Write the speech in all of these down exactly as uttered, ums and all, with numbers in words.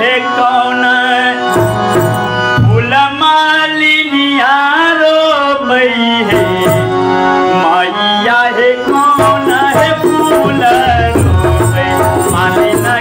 है कौन भूला मालिनिया रो बई है माइया है कौन है भूला रो बई मालिना के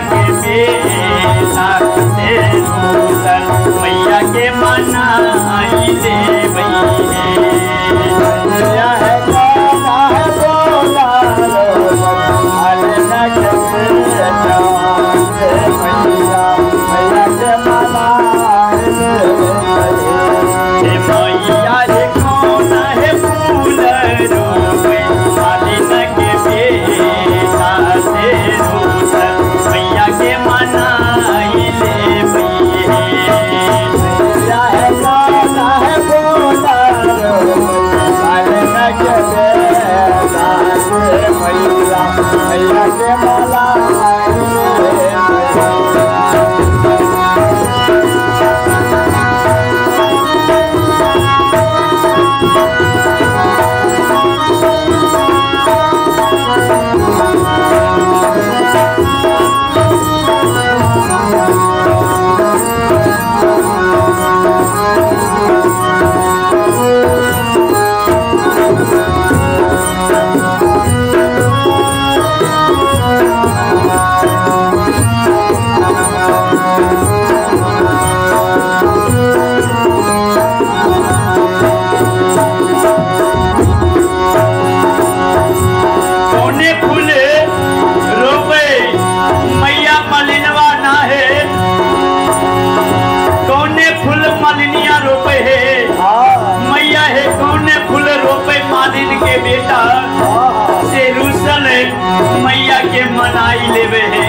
बेटा से रोदन मैया के मना आई दे बई है के मनाई लेवे है।